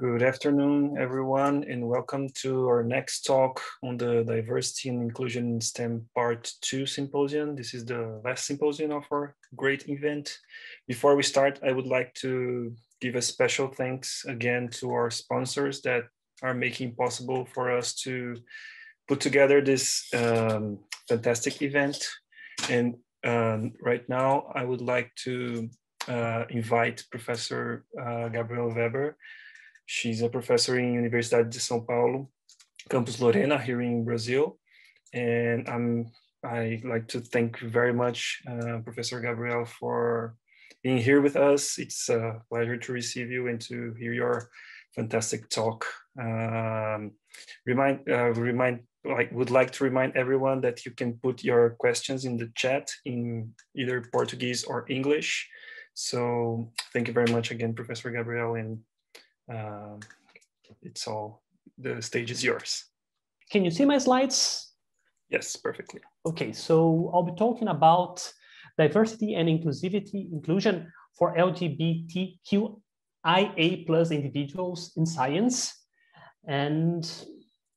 Good afternoon, everyone, and welcome to our next talk on the Diversity and Inclusion in STEM Part 2 Symposium. This is the last symposium of our great event. Before we start, I would like to give a special thanks again to our sponsors that are making possible for us to put together this fantastic event. And right now, I would like to invite Professor Gabrielle Weber. She's a professor in Universidade de São Paulo, Campus Lorena here in Brazil. And I'd like to thank you very much, Professor Gabrielle, for being here with us. It's a pleasure to receive you and to hear your fantastic talk. Would like to remind everyone that you can put your questions in the chat in either Portuguese or English. So thank you very much again, Professor Gabrielle, and it's all, the stage is yours. Can you see my slides? Yes, perfectly. Okay, so I'll be talking about diversity and inclusion for LGBTQIA+ individuals in science. And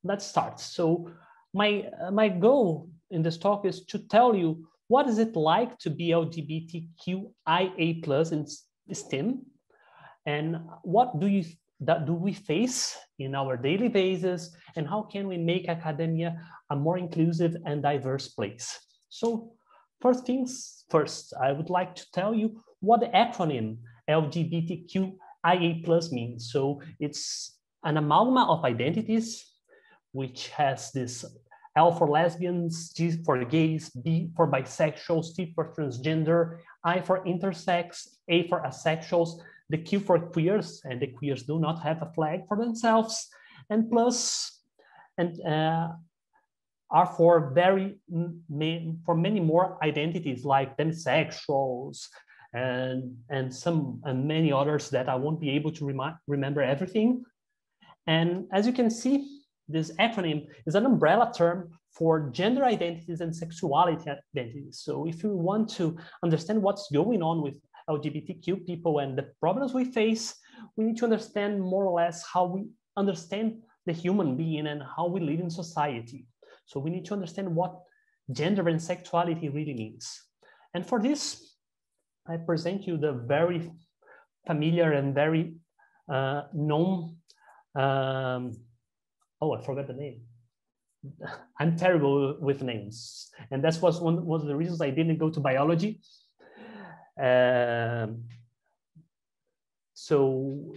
let's start. So my goal in this talk is to tell you what is it like to be LGBTQIA+ in STEM. And what do we face in our daily basis, and how can we make academia a more inclusive and diverse place? So first things first, I would like to tell you what the acronym LGBTQIA+ means. So it's an amalgam of identities, which has this L for lesbians, G for gays, B for bisexuals, T for transgender, I for intersex, A for asexuals, the Q for queers, and the queers do not have a flag for themselves, and plus, and are for many more identities like demisexuals and many others that I won't be able to remember everything. And as you can see, this acronym is an umbrella term for gender identities and sexuality identities. So if you want to understand what's going on with LGBTQ people and the problems we face, we need to understand more or less how we understand the human being and how we live in society. So we need to understand what gender and sexuality really means. And for this, I present you the very familiar and very known, oh, I forgot the name. I'm terrible with names. And that was one of the reasons I didn't go to biology. So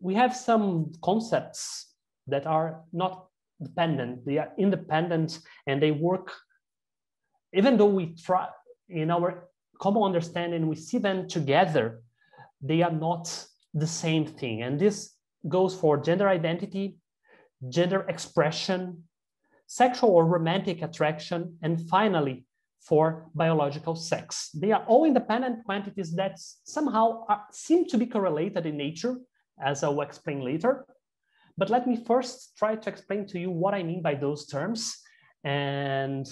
we have some concepts that are not dependent, they are independent, and they work, even though we try in our common understanding, we see them together, they are not the same thing. And this goes for gender identity, gender expression, sexual or romantic attraction, and finally, for biological sex. They are all independent quantities that somehow seem to be correlated in nature, as I will explain later. But let me first try to explain to you what I mean by those terms. And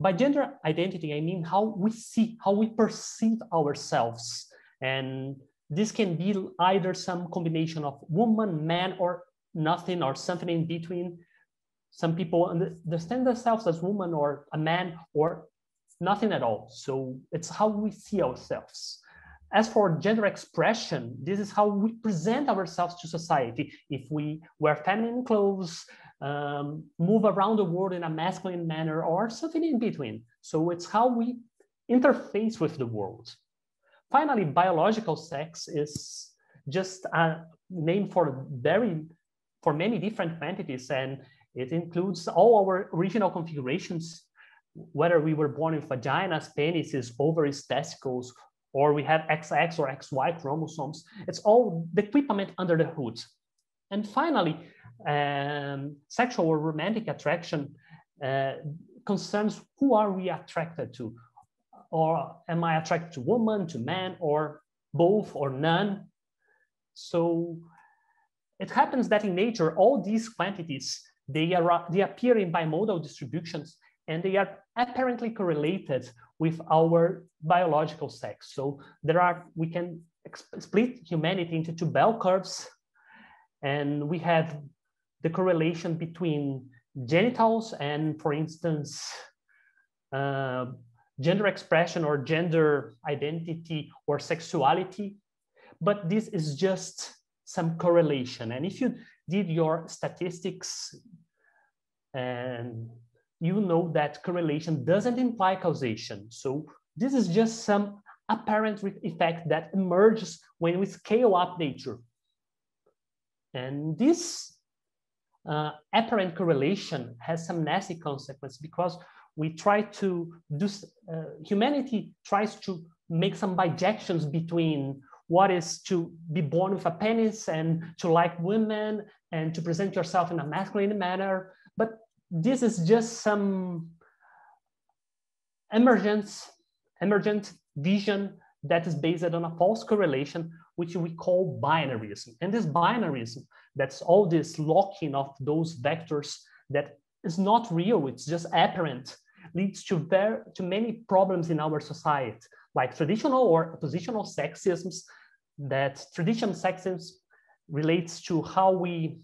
by gender identity, I mean how we see, how we perceive ourselves. And this can be either some combination of woman, man, or nothing, or something in between. Some people understand themselves as woman or a man or nothing at all. So it's how we see ourselves. As for gender expression, this is how we present ourselves to society. If we wear feminine clothes, move around the world in a masculine manner, or something in between. So it's how we interface with the world. Finally, biological sex is just a name for many different quantities, and it includes all our original configurations, whether we were born with vaginas, penises, ovaries, testicles, or we have XX or XY chromosomes. It's all the equipment under the hood. And finally, sexual or romantic attraction concerns who are we attracted to? Or am I attracted to woman, to man, or both, or none? So it happens that in nature, all these quantities, they appear in bimodal distributions, and they are apparently correlated with our biological sex. So we can split humanity into two bell curves, And we have the correlation between genitals and, for instance, gender expression or gender identity or sexuality. But this is just some correlation. And if you did your statistics, and you know that correlation doesn't imply causation. So this is just some apparent effect that emerges when we scale up nature. And this apparent correlation has some nasty consequence, because we try to do, humanity tries to make some bijections between what is to be born with a penis and to like women and to present yourself in a masculine manner. But this is just some emergent vision that is based on a false correlation, which we call binaryism. And this binaryism, that's all this locking of those vectors that is not real, it's just apparent, leads to many problems in our society, like traditional or oppositional sexisms. That traditional sexism relates to how we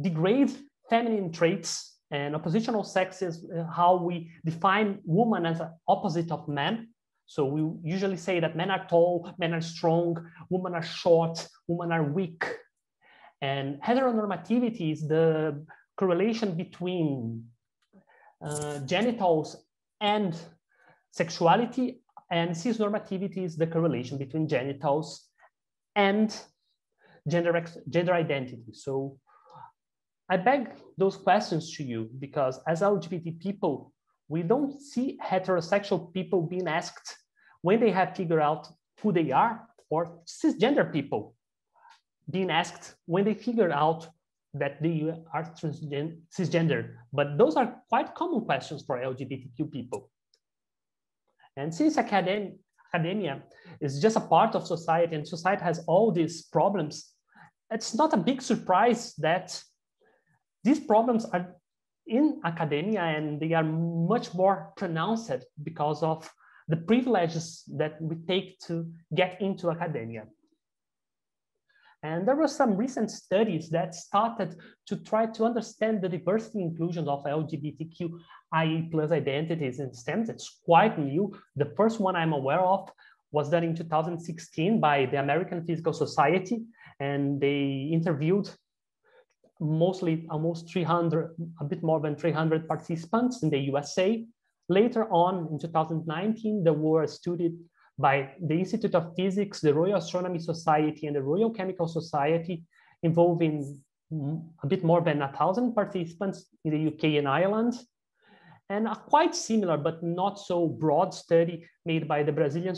degrade feminine traits, and oppositional sexism, how we define woman as an opposite of man. So we usually say that men are tall, men are strong, women are short, women are weak. And heteronormativity is the correlation between genitals and sexuality, and cisnormativity is the correlation between genitals and gender identity. So I beg those questions to you, because as LGBT people, we don't see heterosexual people being asked when they have figured out who they are, or cisgender people being asked when they figured out that they are cisgender. But those are quite common questions for LGBTQ people. And since academia is just a part of society, and society has all these problems, it's not a big surprise that these problems are in academia, and they are much more pronounced because of the privileges that we take to get into academia. And there were some recent studies that started to try to understand the diversity and inclusion of LGBTQIA+ identities in STEM. It's quite new. The first one I'm aware of was done in 2016 by the American Physical Society, and they interviewed mostly almost 300, a bit more than 300 participants in the USA. Later on in 2019, there were studied by the Institute of Physics, the Royal Astronomy Society, and the Royal Chemical Society, involving a bit more than 1,000 participants in the UK and Ireland. And a quite similar but not so broad study made by the Brazilian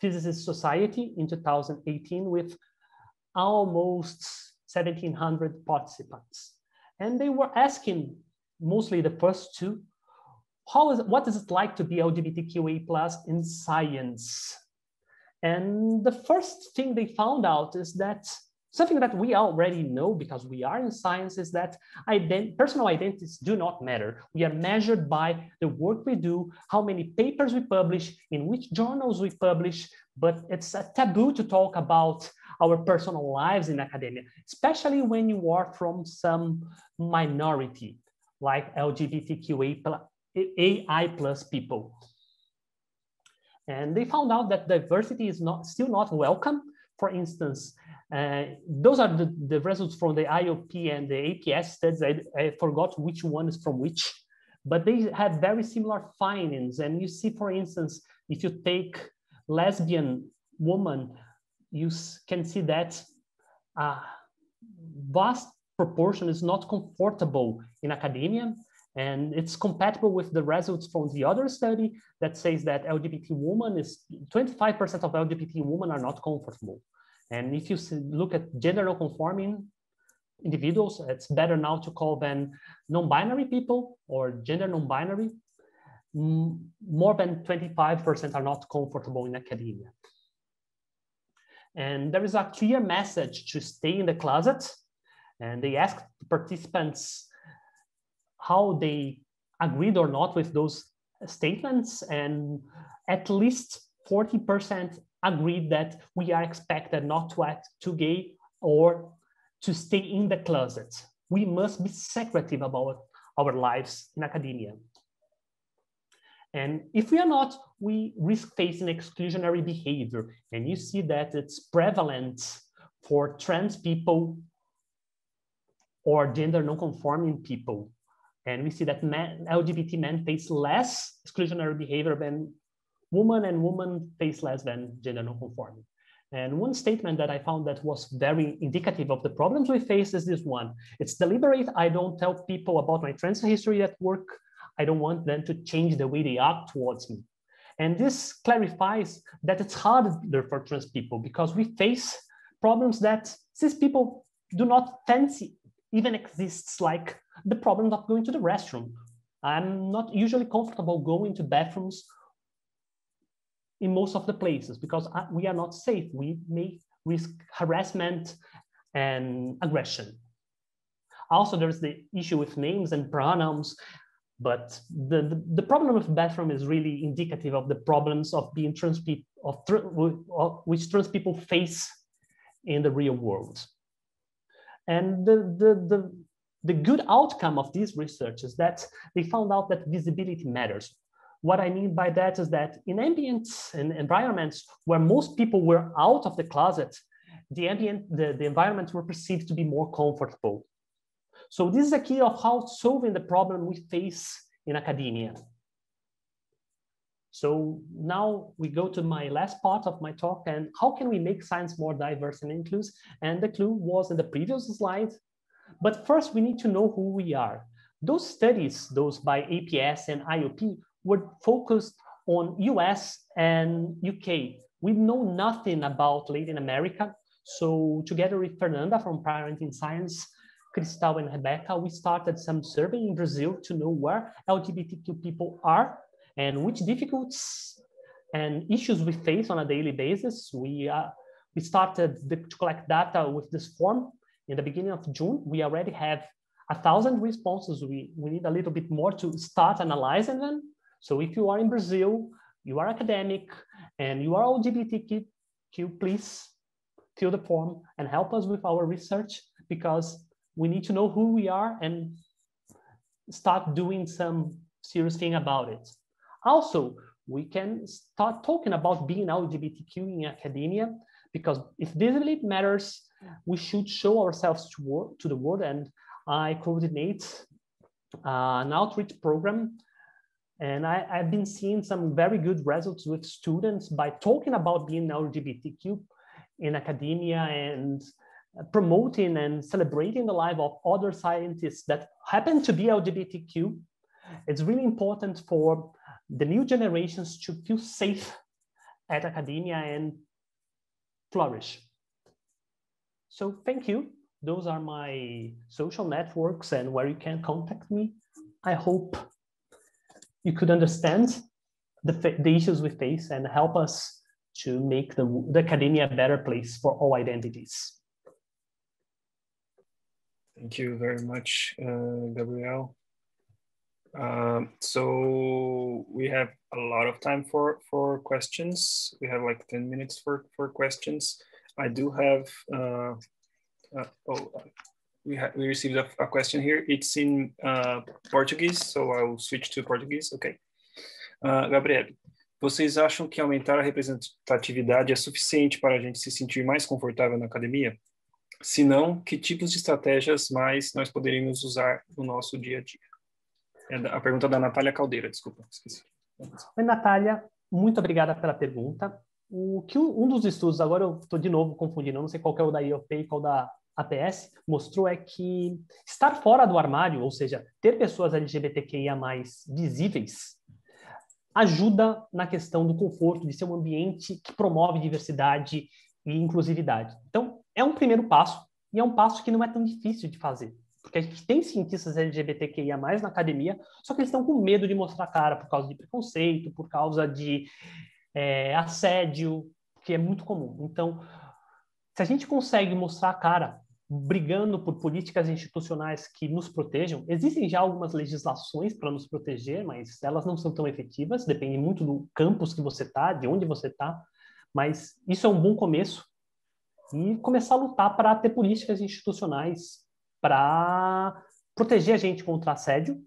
Physicist Society in 2018 with almost 1,700 participants. And they were asking, mostly the first two, what is it like to be LGBTQIA+ in science? And the first thing they found out is that something that we already know, because we are in science, is that personal identities do not matter. We are measured by the work we do, how many papers we publish, in which journals we publish, but it's a taboo to talk about our personal lives in academia, especially when you are from some minority, like LGBTQIA+ people. And they found out that diversity is still not welcome. For instance, those are the results from the IOP and the APS studies. I forgot which one is from which, but they had very similar findings. And you see, for instance, if you take lesbian woman, you can see that a vast proportion is not comfortable in academia. And it's compatible with the results from the other study that says that 25% of LGBT women are not comfortable. And if you look at gender non-conforming individuals, it's better now to call them non-binary people or gender non-binary. More than 25% are not comfortable in academia. And there is a clear message to stay in the closet. And they asked participants how they agreed or not with those statements. And at least 40% agreed that we are expected not to act too gay or to stay in the closet. We must be secretive about our lives in academia. And if we are not, we risk facing exclusionary behavior. And you see that it's prevalent for trans people or gender non-conforming people. And we see that men, LGBT men face less exclusionary behavior than women, and women face less than gender non-conforming. And one statement that I found that was very indicative of the problems we face is this one. It's deliberate. I don't tell people about my trans history at work. I don't want them to change the way they act towards me. And this clarifies that it's harder for trans people because we face problems that cis people do not fancy even exists, like the problem of going to the restroom. I'm not usually comfortable going to bathrooms in most of the places because we are not safe. We may risk harassment and aggression. Also, there's the issue with names and pronouns. But the problem with bathroom is really indicative of the problems of being trans people, of which trans people face in the real world. And the good outcome of this research is that they found out that visibility matters. What I mean by that is that in ambients and environments where most people were out of the closet, the environments were perceived to be more comfortable. So this is a key of how solving the problem we face in academia. So now we go to my last part of my talk, and how can we make science more diverse and inclusive? And the clue was in the previous slide. But first, we need to know who we are. Those studies, those by APS and IOP, were focused on US and UK. We know nothing about Latin America. So together with Fernanda from Parenting Science, Cristal and Rebecca, we started some survey in Brazil to know where LGBTQ people are and which difficulties and issues we face on a daily basis. We started to collect data with this form in the beginning of June. We already have 1,000 responses. We need a little bit more to start analyzing them. So if you are in Brazil, you are academic, and you are LGBTQ, please fill the form and help us with our research, because we need to know who we are and start doing some serious thing about it. Also, we can start talking about being LGBTQ in academia, because if visibility matters, we should show ourselves to the world. And I coordinate an outreach program, and I've been seeing some very good results with students by talking about being LGBTQ in academia and promoting and celebrating the life of other scientists that happen to be LGBTQ. It's really important for the new generations to feel safe at academia and flourish. So thank you. Those are my social networks and where you can contact me. I hope you could understand the issues we face and help us to make the academia a better place for all identities. Thank you very much, Gabrielle. So we have a lot of time for questions. We have like 10 minutes for questions. I do have, we received a question here. It's in Portuguese, so I'll switch to Portuguese, ok? Gabrielle, vocês acham que aumentar a representatividade é suficiente para a gente se sentir mais confortável na academia? Se não, que tipos de estratégias mais nós poderíamos usar no nosso dia a dia? É a pergunta da Natália Caldeira, desculpa, esqueci. Oi, Natália, muito obrigada pela pergunta. Um dos estudos, agora eu estou de novo confundindo, não sei qual que é o da IOP e qual da APS, mostrou é que estar fora do armário, ou seja, ter pessoas LGBTQIA+ visíveis, ajuda na questão do conforto, de ser um ambiente que promove diversidade e inclusividade. Então, é um primeiro passo, e é um passo que não é tão difícil de fazer. Porque a gente tem cientistas LGBTQIA+ na academia, só que eles estão com medo de mostrar a cara por causa de preconceito, por causa de assédio, que é muito comum. Então, se a gente consegue mostrar a cara brigando por políticas institucionais que nos protejam, existem já algumas legislações para nos proteger, mas elas não são tão efetivas, depende muito do campus que você está, de onde você está, mas isso é um bom começo. e começar a lutar para ter políticas institucionais para proteger a gente contra assédio.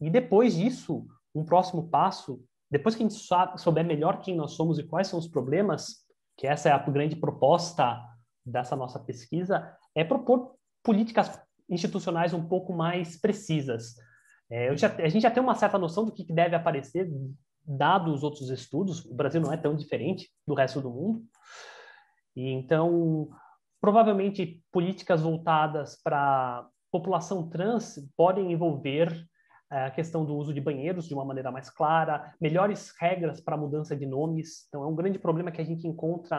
E depois disso, um próximo passo, depois que a gente souber melhor quem nós somos e quais são os problemas, que essa é a grande proposta dessa nossa pesquisa, é propor políticas institucionais um pouco mais precisas. A gente já tem uma certa noção do que deve aparecer, dado os outros estudos. O Brasil não é tão diferente do resto do mundo. E então, provavelmente, políticas voltadas para população trans podem envolver a questão do uso de banheiros de uma maneira mais clara, melhores regras para mudança de nomes. Então, é um grande problema que a gente encontra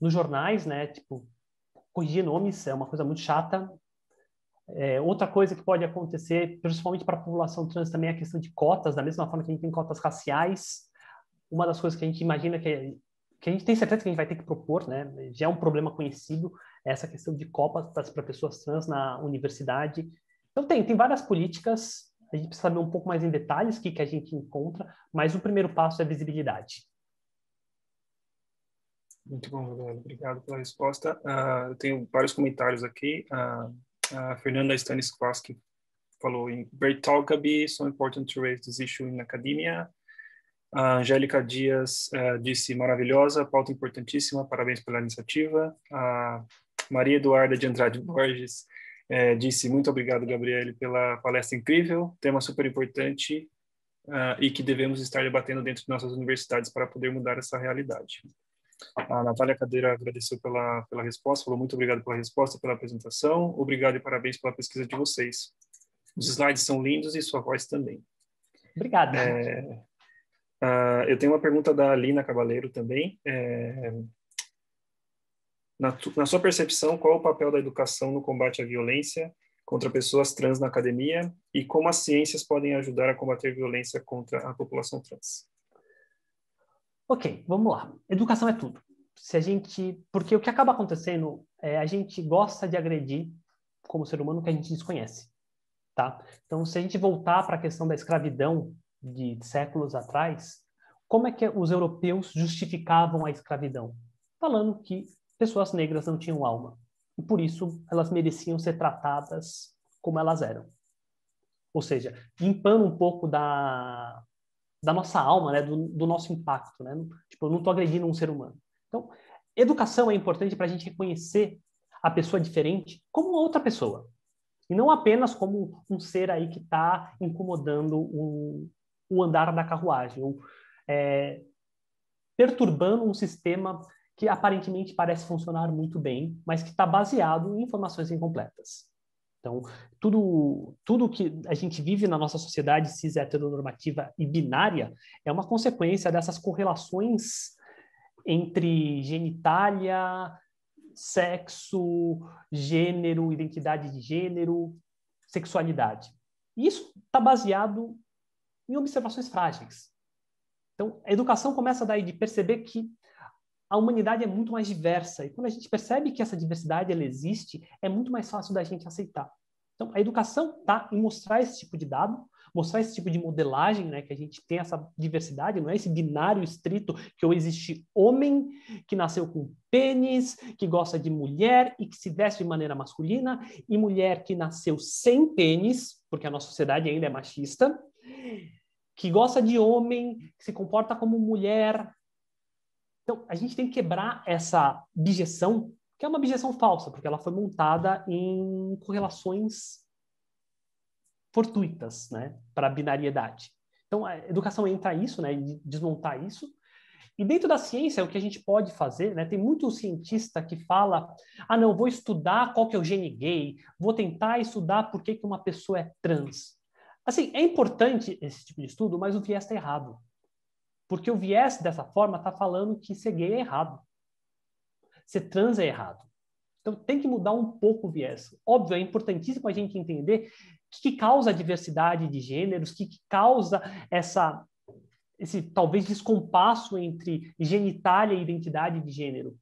nos jornais, né? Tipo, corrigir nomes é uma coisa muito chata. Outra coisa que pode acontecer, principalmente para a população trans, também é a questão de cotas. Da mesma forma que a gente tem cotas raciais, uma das coisas que a gente imagina que a gente tem certeza que a gente vai ter que propor, né? Já é um problema conhecido, essa questão de cotas para pessoas trans na universidade. Então tem várias políticas, a gente precisa saber um pouco mais em detalhes o que a gente encontra, mas o primeiro passo é visibilidade. Muito bom, Gabriel. Obrigado pela resposta. Eu tenho vários comentários aqui. A Fernanda Stanislawski falou em "Very talkable, so important to raise this issue in academia." A Angélica Dias disse "maravilhosa, pauta importantíssima, parabéns pela iniciativa." A Maria Eduarda de Andrade Borges disse "muito obrigado, Gabriele, pela palestra incrível, tema super importante e que devemos estar debatendo dentro de nossas universidades para poder mudar essa realidade." A Natália Caldeira agradeceu pela resposta, falou "muito obrigado pela resposta, pela apresentação, obrigado e parabéns pela pesquisa de vocês. Os slides são lindos e sua voz também." Obrigada. Eu tenho uma pergunta da Alina Cavaleiro também. Na sua percepção, qual é o papel da educação no combate à violência contra pessoas trans na academia e como as ciências podem ajudar a combater violência contra a população trans? Ok, vamos lá. Educação é tudo. Porque o que acaba acontecendo é a gente gosta de agredir como ser humano que a gente desconhece, tá? Então, se a gente voltar para a questão da escravidão de séculos atrás, como é que os europeus justificavam a escravidão? Falando que pessoas negras não tinham alma. E por isso, elas mereciam ser tratadas como elas eram. Ou seja, limpando um pouco da nossa alma, né? Do nosso impacto, né? Tipo, eu não estou agredindo um ser humano. Então, educação é importante para a gente reconhecer a pessoa diferente como outra pessoa. E não apenas como um ser aí que está incomodando o andar da carruagem, ou perturbando um sistema que aparentemente parece funcionar muito bem, mas que está baseado em informações incompletas. Então, tudo que a gente vive na nossa sociedade cis, heteronormativa e binária é uma consequência dessas correlações entre genitália, sexo, gênero, identidade de gênero, sexualidade. E isso está baseado em observações frágeis. Então, a educação começa daí de perceber que a humanidade é muito mais diversa. E quando a gente percebe que essa diversidade ela existe, é muito mais fácil da gente aceitar. Então, a educação está em mostrar esse tipo de dado, mostrar esse tipo de modelagem, né? Que a gente tem essa diversidade, não é esse binário estrito que ou existe homem, que nasceu com pênis, que gosta de mulher e que se veste de maneira masculina, e mulher que nasceu sem pênis, porque a nossa sociedade ainda é machista, que gosta de homem, que se comporta como mulher. Então, a gente tem que quebrar essa bijeção, que é uma bijeção falsa, porque ela foi montada em correlações fortuitas, né, para a binariedade. Então, a educação entra isso, né, desmontar isso. E dentro da ciência, o que a gente pode fazer, né, tem muito cientista que fala, ah, não, vou estudar qual que é o gene gay, vou tentar estudar por que uma pessoa é trans. Assim, é importante esse tipo de estudo, mas o viés está errado. Porque o viés dessa forma está falando que ser gay é errado. Ser trans é errado. Então tem que mudar um pouco o viés. Óbvio, é importantíssimo a gente entender o que causa a diversidade de gêneros, o que causa esse talvez descompasso entre genitália e identidade de gênero.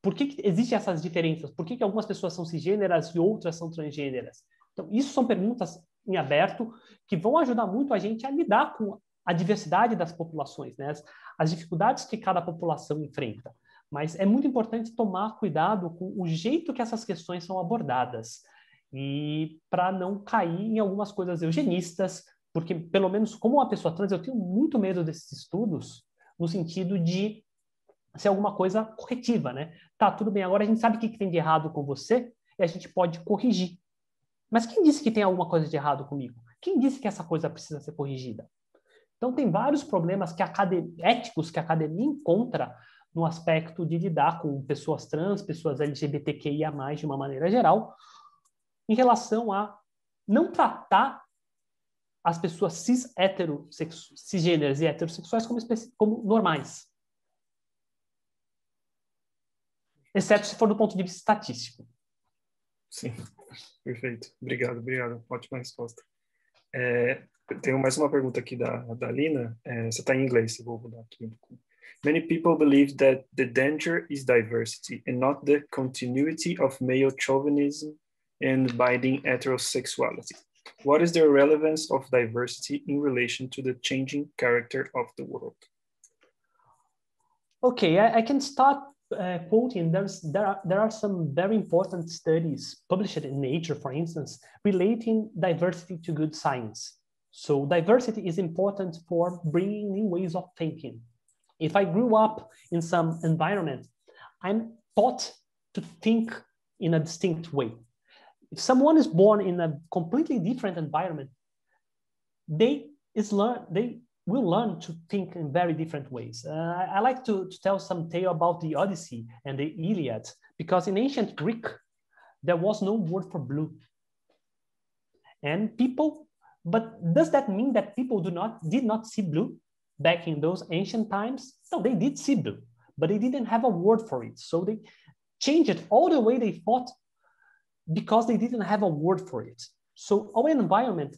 Por que existem essas diferenças? Por que algumas pessoas são cisgêneras e outras são transgêneras? Então isso são perguntas em aberto que vão ajudar muito a gente a lidar com a diversidade das populações, né? As dificuldades que cada população enfrenta. Mas é muito importante tomar cuidado com o jeito que essas questões são abordadas e para não cair em algumas coisas eugenistas, porque, pelo menos como uma pessoa trans, eu tenho muito medo desses estudos no sentido de ser alguma coisa corretiva, né? Tá, tudo bem, agora a gente sabe o que tem de errado com você e a gente pode corrigir. Mas quem disse que tem alguma coisa de errado comigo? Quem disse que essa coisa precisa ser corrigida? Então, tem vários problemas éticos que a academia encontra no aspecto de lidar com pessoas trans, pessoas LGBTQIA+, de uma maneira geral, em relação a não tratar as pessoas cisgêneras e heterossexuais como normais. Exceto se for do ponto de vista estatístico. Sim, perfeito. Obrigado, obrigado. Ótima resposta. Tenho mais uma pergunta aqui da Alina. Você está em inglês, eu vou mudar aqui. Many people believe that the danger is diversity and not the continuity of male chauvinism and binding heterosexuality. What is the relevance of diversity in relation to the changing character of the world? Okay, I can start quoting. There are some very important studies published in Nature, for instance, relating diversity to good science. So diversity is important for bringing new ways of thinking. If I grew up in some environment, I'm taught to think in a distinct way. If someone is born in a completely different environment, they will learn to think in very different ways. I like to tell some tale about the Odyssey and the Iliad, because in ancient Greek, there was no word for blue. And people, but does that mean that people did not see blue? Back in those ancient times, no, they did see blue, but they didn't have a word for it. So they changed it all the way they thought because they didn't have a word for it. So our environment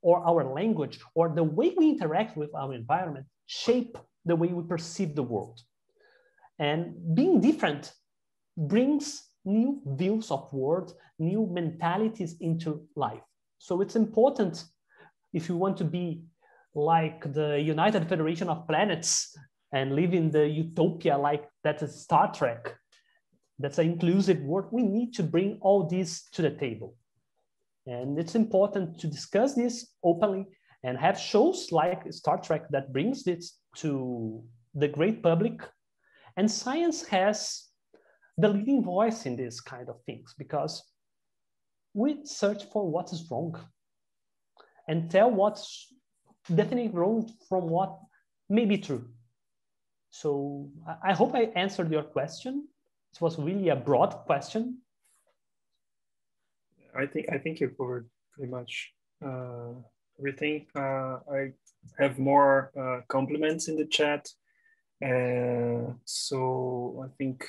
or our language or the way we interact with our environment shape the way we perceive the world. And being different brings new views of world, new mentalities into life. So it's important if you want to be like the United Federation of Planets and live in the utopia like that is Star Trek. That's an inclusive world. We need to bring all this to the table. And it's important to discuss this openly and have shows like Star Trek that brings this to the great public. And science has the leading voice in this kind of things because we search for what is wrong and tell what's definitely wrong from what may be true. So I hope I answered your question. It was really a broad question. I think you covered pretty much everything. I have more compliments in the chat. So I think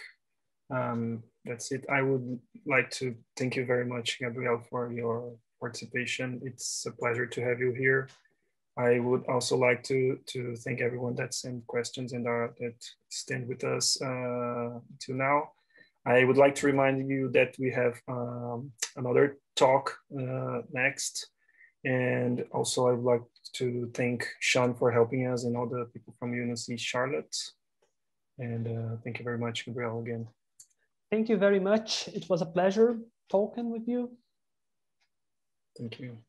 that's it. I would like to thank you very much, Gabrielle, for your participation. It's a pleasure to have you here. I would also like to thank everyone that sent questions and that stand with us till now. I would like to remind you that we have another talk next. And also I would like to thank Sean for helping us and all the people from UNC Charlotte. And thank you very much, Gabrielle, again. Thank you very much. It was a pleasure talking with you. Thank you.